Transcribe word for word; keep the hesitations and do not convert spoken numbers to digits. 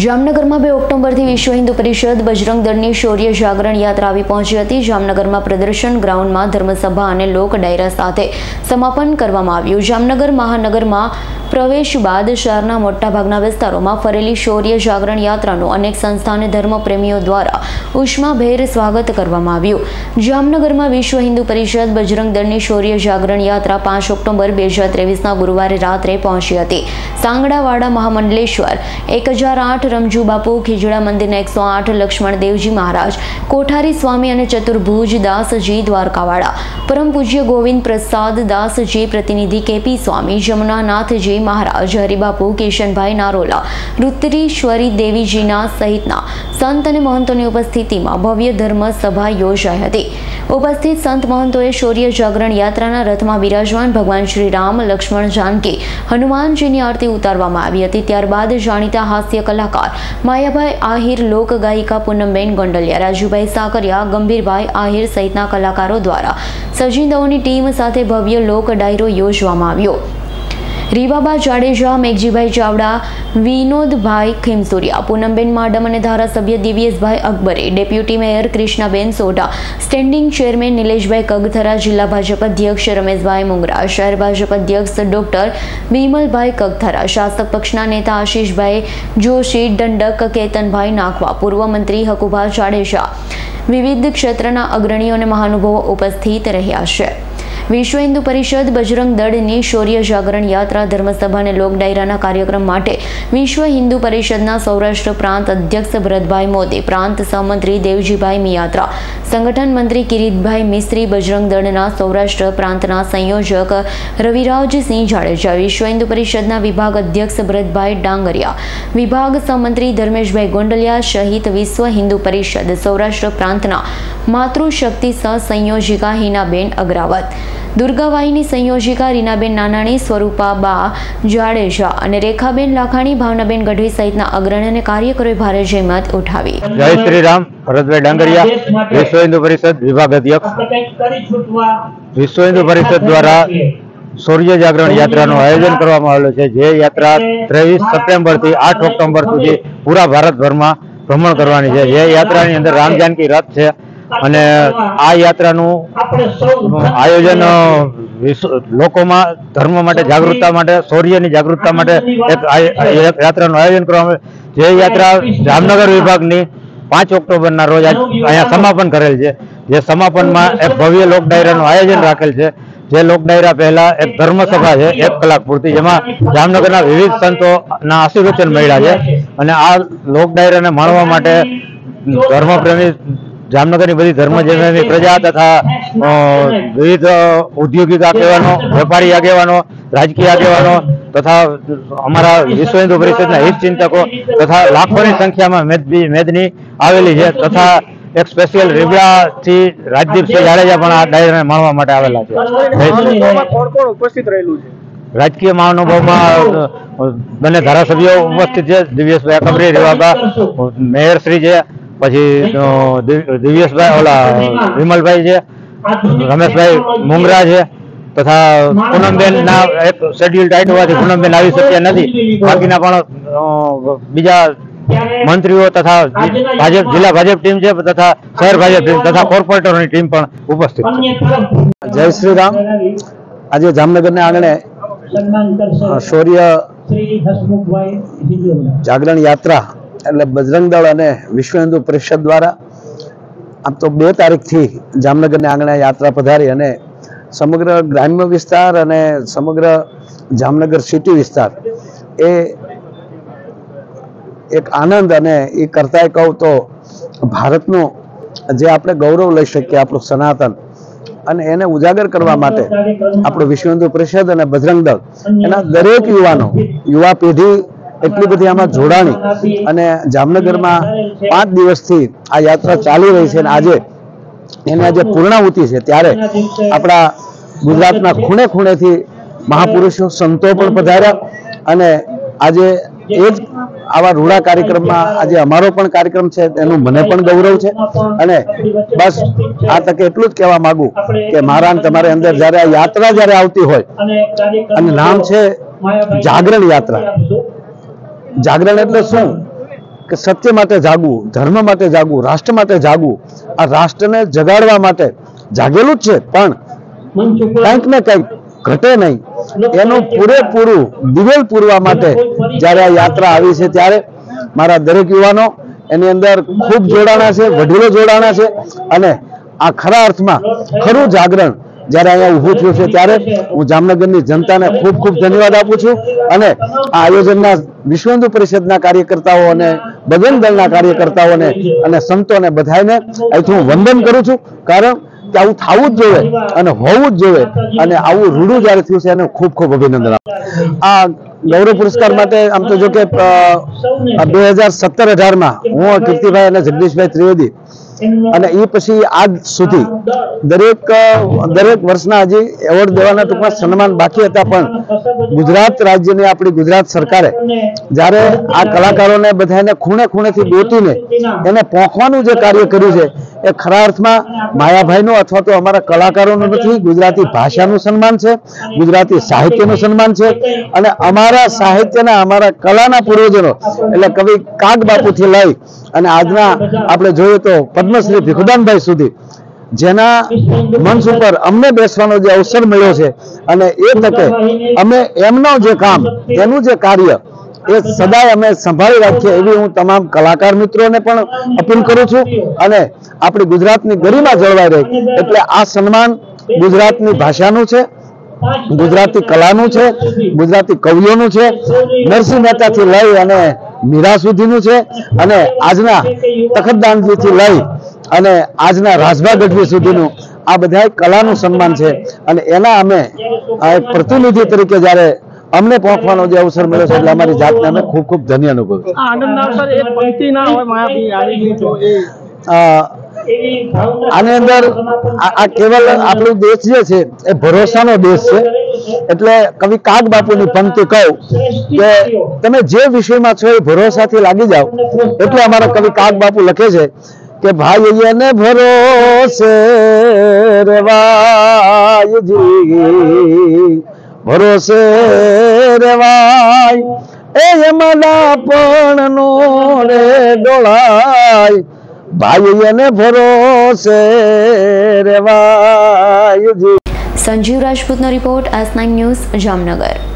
जामनगर में બે ઓક્ટોબર થી વિશ્વ હિન્દુ પરિષદ બજરંગ દળની શૌર્ય જાગરણ યાત્રા આવી પહોંચી હતી। જામનગરમાં પ્રદર્શન ગ્રાઉન્ડમાં ધર્મસભા અને લોક ડાયરા સાથે સમાપન કરવામાં આવ્યું। જામનગર મહાનગરમાં પ્રવેશ બાદ શહેરના મોટાભાગના વિસ્તારોમાં ફરેલી શૌર્ય જાગરણ યાત્રાનું અનેક સંસ્થા અને ધર્મપ્રેમીઓ દ્વારા ઉષ્માભેર સ્વાગત કરવામાં આવ્યું। જામનગરમાં વિશ્વ હિન્દુ પરિષદ બજરંગ દળની શૌર્ય જાગરણ યાત્રા પાંચ ઓક્ટોબર બે હજાર ત્રેવીસના ગુરુવારે રાત્રે પહોંચી હતી। सांगड़ावाड़ा महामंडलेश्वर એક હજાર આઠ રમજુ બાપુ ખીજડા મંદિરના એકસો આઠ લક્ષ્મણ દેવજી મહારાજ કોઠારી સ્વામી અને ચતુર્ભુજ દાસજી દ્વારકાવાળા પરમ પૂજ્ય ગોવિંદ પ્રસાદ દાસજી પ્રતિનિધિ કેપી સ્વામી જમુનાનાથજી મહારાજ હરિબાપુ કિશનભાઈ નારોલા રુદ્રેશ્વરી દેવીજીના સહિતના સંત અને મહંતોની ઉપસ્થિતિમાં ભવ્ય ધર્મ સભા યોજાઈ હતી। ઉપસ્થિત સંત મહંતોએ શૌર્ય જાગરણ યાત્રાના રથમાં બિરાજમાન ભગવાન શ્રી રામ લક્ષ્મણ જાનકી હનુમાનજીની આરતી ઉતારવામાં આવી હતી। ત્યારબાદ જાણીતા હાસ્ય કલાકાર માયાભાઈ આહિર, લોક ગાયિકા પૂનમબેન ગોંડલિયા, રાजू भाई साकरिया, गंभीर भाई आहिर सहितना कलाकारों द्वारा સજીદાઓની टीम साथ भव्य लोक डायरो યોજવામાં આવ્યો। रीबाबा जाडेजा, मेघजीभाई चावड़ा, विनोदभा खिमसूरिया, पूनम बेन मडमने, धारासभ्य देवीस भाई अकबरे, deputy mayor Krishnaben Sodha, standing chairman Nilesh भाई कगथरा, जिला भाजपा अध्यक्ष रमेश भाई मुंगरा, शहर भाजपा अध्यक्ष डॉक्टर विमलभाई कगथरा, शासक पक्षना नेता आशीष भाई जोशी, दंडक केतन भाई नाखवा, पूर्व मंत्री हकुभा जाडेजा, विविध क्षेत्रना अग्रणीओ अने महानुभावो उपस्थित रह्या छे। विश्व हिंदू परिषद बजरंग दलनी शौर्य जागरण यात्रा धर्मसभा ने लोक डायराना कार्यक्रम माटे विश्व हिंदू परिषदना सौराष्ट्र प्रांत अध्यक्ष भरत भाई मोदी, प्रांत सहमंत्री देवजीभाई मियात्रा, संगठन मंत्री कीर्ति भाई मिश्री, बजरंग दलना सौराष्ट्र प्रांतना संयोजक रविराज सिंह जाडेजा, विश्व हिंदू परिषदना विभाग अध्यक्ष भरत भाई डांगरिया, विभाग सहमंत्री धर्मेश भाई गोंडलिया सहित विश्व हिंदू परिषद सौराष्ट्र प्रांतना मातृशक्ति सह संयोजिका हिनाबेन अग्रवाल, दुर्गावाहिनी संयोजिका रीनाबेन नानाणी, स्वरूपाबा जाडेजा અને રેખાબેન લાખાણી, ભાવનાબેન ગઢવી સહિતના અગ્રણી અને કાર્યકરોએ ભારે જહેમત ઉઠાવી। જય શ્રી રામ। ભરતભાઈ ડાંગરિયા, વિશ્વ હિન્દુ પરિષદ વિભાગ અધ્યક્ષ। વિશ્વ હિન્દુ પરિષદ દ્વારા શૌર્ય જાગરણ યાત્રાનું આયોજન કરવામાં આવેલું છે, જે યાત્રા ત્રેવીસ સપ્ટેમ્બર થી આઠ ઓક્ટોબર સુધી પૂરા ભારતભરમાં ભ્રમણ કરવાની છે। જે યાત્રાની અંદર રામજાનકી રથ છે અને આ યાત્રાનું આયોજન લોકોમાં ધર્મ માટે, જાગૃતતા માટે, શૌર્યની જાગૃતતા માટે એક યાત્રાનું આયોજન કરવામાં આવે, જે યાત્રા જામનગર વિભાગની પાંચ ઓક્ટોબરના રોજ અહીંયા સમાપન કરેલ છે। જે સમાપનમાં એક ભવ્ય લોક ડાયરાનું આયોજન રાખેલ છે। જે લોક ડાયરા પહેલા એક ધર્મસભા છે એક કલાક પૂરતી, જેમાં જામનગરના વિવિધ સંતોના આશીર્વચન મળ્યા છે અને આ લોક ડાયરાને માણવા માટે ધર્મપ્રેમી જામનગરની બધી ધર્મ જેવી પ્રજા તથા વિવિધ ઔદ્યોગિક આગેવાનો, વેપારી આગેવાનો, રાજકીય આગેવાનો તથા અમારા વિશ્વ હિન્દુ પરિષદના હિત ચિંતકો તથા લાખોની સંખ્યામાં મેદની મેદની આવેલી છે તથા એક સ્પેશિયલ રીબડાથી રાજદીપ જાડેજા પણ આ ડાયરાને માણવા માટે આવેલા છે। કોણ કોણ ઉપસ્થિત રહેલું છે? રાજકીય મહાનુભાવમાં બંને ધારાસભ્યો ઉપસ્થિત છે, દિવ્યશ ભાઈ અકબરે, રેવાબા મેયર શ્રી છે, પછી દિવ્યશભાઈ ઓલા વિમલભાઈ છે, રમેશભાઈ મુંગરા છે તથા પૂનમબેન ના એક શેડ્યુલ ટાઈટ હોવાથી પૂનમબેન આવી શક્યા નથી। બાકીના પણ બીજા મંત્રીઓ તથા ભાજપ જિલ્લા ભાજપ ટીમ છે તથા શહેર ભાજપ ટીમ તથા કોર્પોરેટરોની ટીમ પણ ઉપસ્થિત છે। જય શ્રી રામ। આજે જામનગરના આંગણે શૌર્ય જાગરણ યાત્રા એટલે બજરંગ દળ અને વિશ્વ હિન્દુ પરિષદ દ્વારા આમ તો બે તારીખથી જામનગરને આંગણે યાત્રા પધારી અને સમગ્ર ગ્રામ્ય વિસ્તાર અને સમગ્ર જામનગર સિટી વિસ્તાર એ એક આનંદ અને એ કરતાંય કહું તો ભારતનું જે આપણે ગૌરવ લઈ શકીએ, આપણું સનાતન, અને એને ઉજાગર કરવા માટે આપણું વિશ્વ હિન્દુ પરિષદ અને બજરંગ દળ એના દરેક યુવાનો, યુવા પેઢી એટલી બધી આમાં જોડાણી અને જામનગરમાં પાંચ દિવસથી આ યાત્રા ચાલી રહી છે અને આજે એને આજે પૂર્ણાહુતિ છે ત્યારે આપણા ગુજરાતના ખૂણે ખૂણેથી મહાપુરુષો, સંતો પણ પધાર્યા અને આજે એ જ આવા રૂડા કાર્યક્રમમાં આજે અમારો પણ કાર્યક્રમ છે, એનું મને પણ ગૌરવ છે અને બસ આ તકે એટલું જ કહેવા માંગુ કે મારા તમારે અંદર જ્યારે આ યાત્રા જ્યારે આવતી હોય અને નામ છે જાગરણ યાત્રા, જાગરણ એટલે શું કે સત્ય માટે જાગવું, ધર્મ માટે જાગવું, રાષ્ટ્ર માટે જાગવું, આ રાષ્ટ્રને જગાડવા માટે જાગેલું જ છે, પણ કંઈક ને કંઈક ઘટે નહીં એનું પૂરેપૂરું દિવેલ પૂરવા માટે જ્યારે આ યાત્રા આવી છે ત્યારે મારા દરેક યુવાનો એની અંદર ખૂબ જોડાણા છે, વડીલો જોડાણા છે અને આ ખરા અર્થમાં ખરું જાગરણ जब अँ उभू थयु छे त्यारे हूँ जामनगर जनता ने खूब खूब धन्यवाद आपू छू। आयोजन विश्व हिंदू परिषद कार्यकर्ताओं ने बजरंग दल कार्यकर्ताओं ने संतों ने बधाई ने अहींथी हूँ वंदन करूं छूं, कारण के आवुं थावुं ज जोईए अने होवुं ज जोईए अने आवुं रूडू ज्यारे थयुं छे एने खूब खूब अभिनंदन। आ गौरव पुरस्कार माटे आम तो जो के बे हजार सत्तर अठार में हूँ कीर्ति भाई अने जगदीश भाई त्रिवेदी खरा अर्थमां मायाभाईनुं अथवा तो अमारा कलाकारोनुं नथी, गुजराती भाषानुं सन्मान छे, गुजराती साहित्यनुं सन्मान छे अने अमारा साहित्यना अमारा कलाना पूर्वजोनो एटले कवि काग बापूथी लई अने आजना आपणे जोईए तो पद्मश्री भिखुदान भाई सुधी जेना मंच पर अमने बेसवानो जे अवसर मळ्यो छे अने ए तके अमे एमनो जे काम एनु जे कार्य ए सदाय अमे संभाळी राखीए एवी हूँ तमाम कलाकार मित्रोने पण अपील करूं छूं अने आपणी गुजरातनी गरिमा जळवाई रहे एटले आ सन्मान गुजरातनी भाषानुं छे, गुजराती कलानुं छे, गुजराती कविओनुं छे, नरसिंह मेहता थी लई अने मीरा सुधीनुं छे अने आजना तखतदानजी थी लई अने आजना राजभा गढ़वी सुधीनुं आ बधाय कलानुं सन्मान छे अने एना अमे एक प्रतिनिधि तरीके ज्यारे अमने पहुंचवानो जे अवसर मळ्यो छे એટલે અમારી જાતને અમે ખૂબ ખૂબ ધન્ય અનુભવ છું। આનંદના સર એક પંક્તિ ના હોય માયાપી આવી જો એ આને અંદર આ કેવલ આપણો દેશ જે છે એ ભરોસાનો દેશ છે એટલે કવિ કાગ બાપુની પંક્તિ કહું કે તમે જે વિષયમાં છો એ ભરોસાથી લાગી જાઓ એટલે અમારા કવિ કાગ બાપુ લખે છે કે ભાઈ એને ભરોસે રેવાયજી ભરોસે રેવાય એ મલાપણનો રે ડોળાય ભાઈ એને ભરોસે રેવાયજી। Sanjeev Rajput report S nine news Jamnagar.